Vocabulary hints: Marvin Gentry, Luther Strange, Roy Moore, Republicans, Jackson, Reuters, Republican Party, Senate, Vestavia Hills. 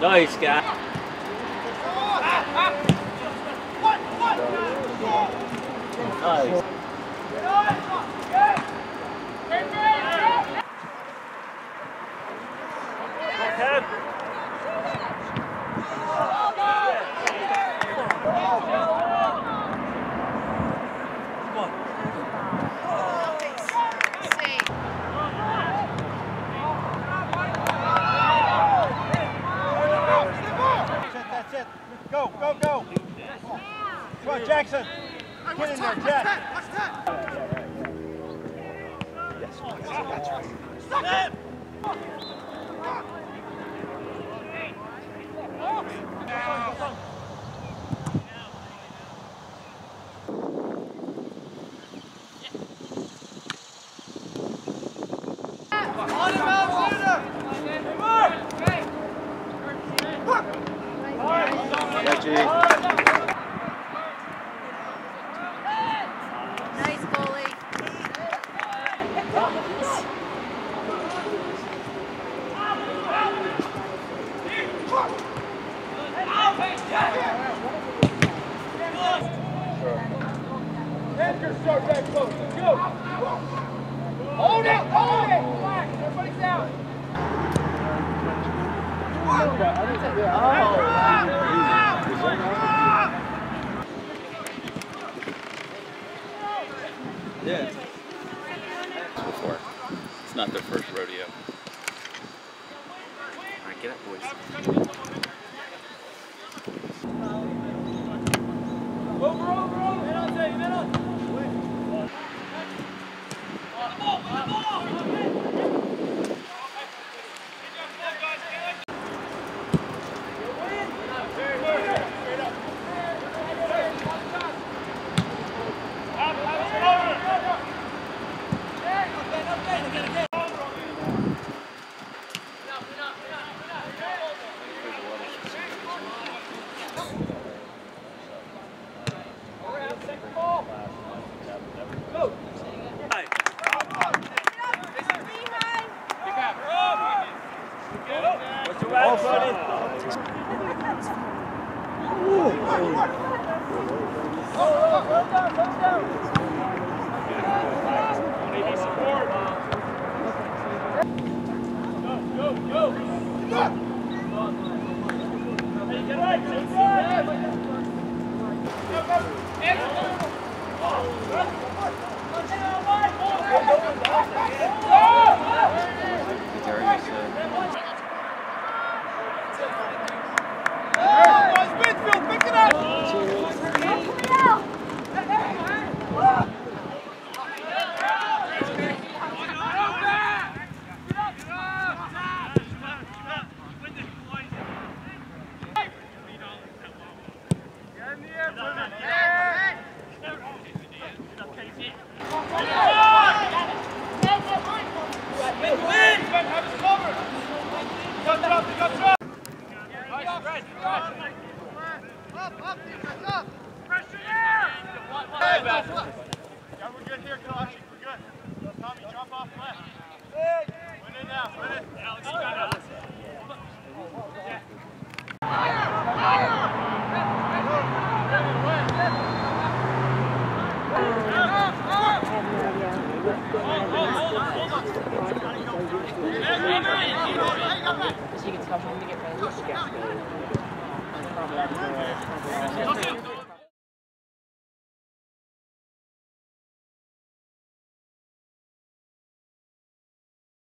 Nice guy. Nice. Go! Come on, Jackson! Get in there, Jack! Watch that! Yes, that's right. Stop it! Yeah. Before. It's not their first rodeo. Alright, get up, boys. Over. Head on, Dave, head on. He can tell him to get ready.